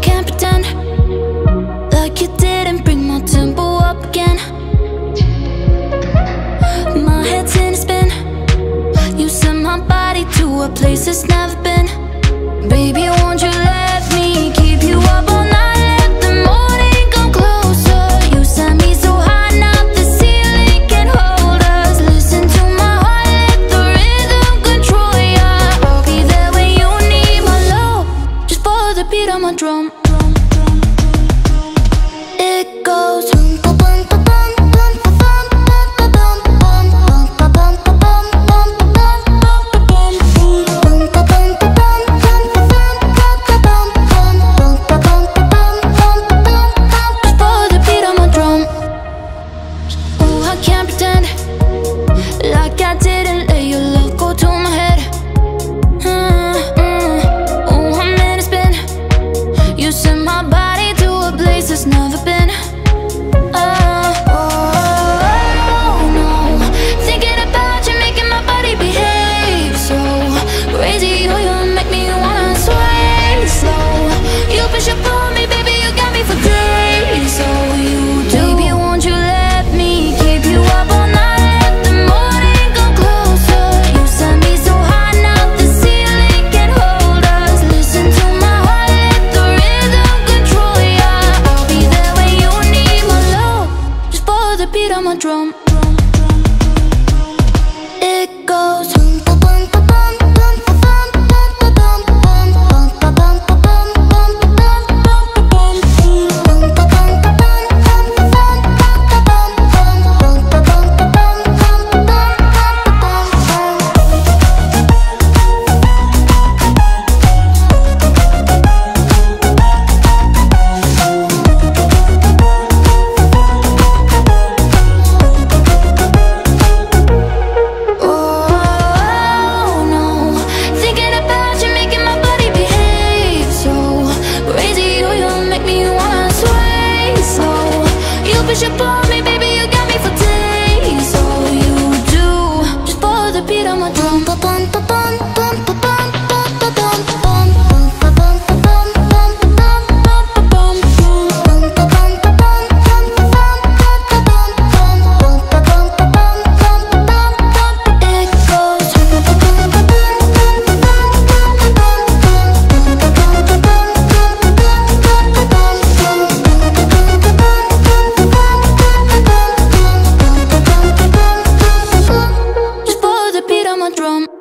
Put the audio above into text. can't pretend like you didn't bring my tempo up again. My head's in a spin. You sent my body to a place it's never been. Baby, won't you let me keep you up all night? Drum.